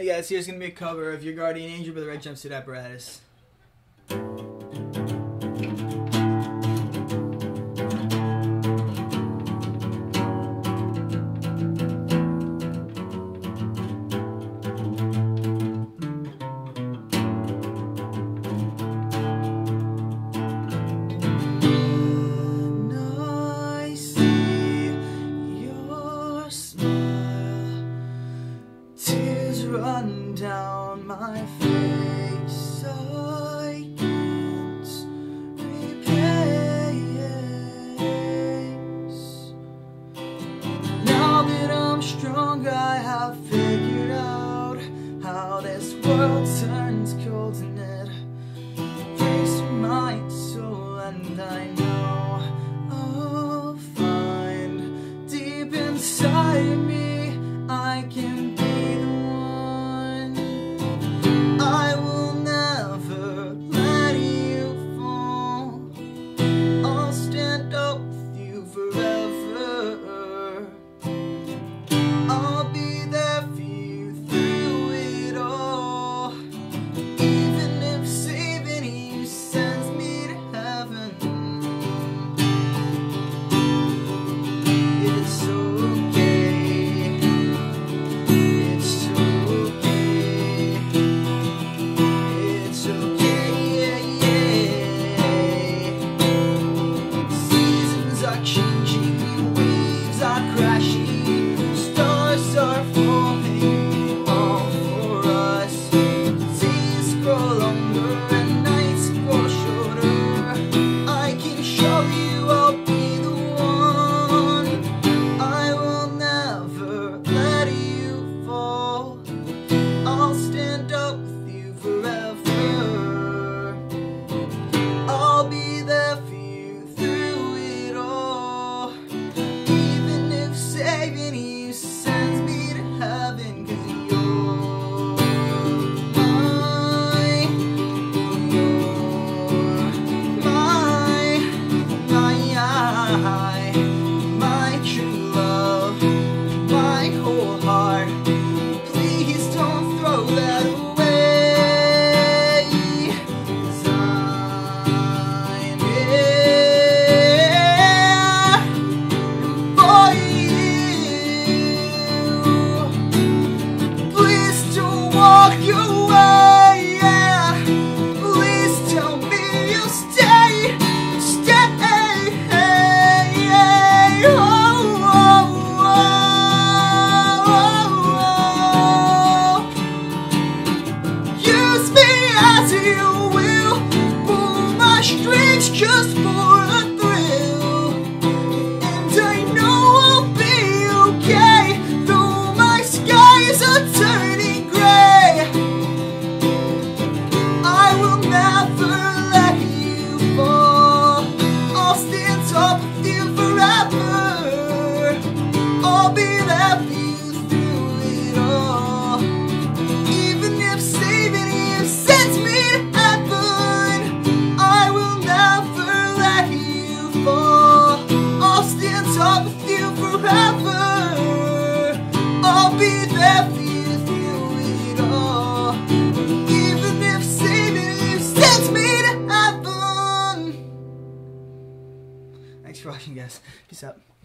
Hey guys, here's going to be a cover of Your Guardian Angel by The Red Jumpsuit Apparatus. Run down my face, I can't repay it. Now that I'm strong, I have figured out how this world turns cold and it breaks my soul, and I know I'll find deep inside me I can be. Just for a thrill, and I know I'll be okay, though my skies are turning gray. I will never let you fall, I'll stand up with you forever, I'll be there for you through it all, even if saving you sends me to heaven. Thanks for watching, guys. Peace out.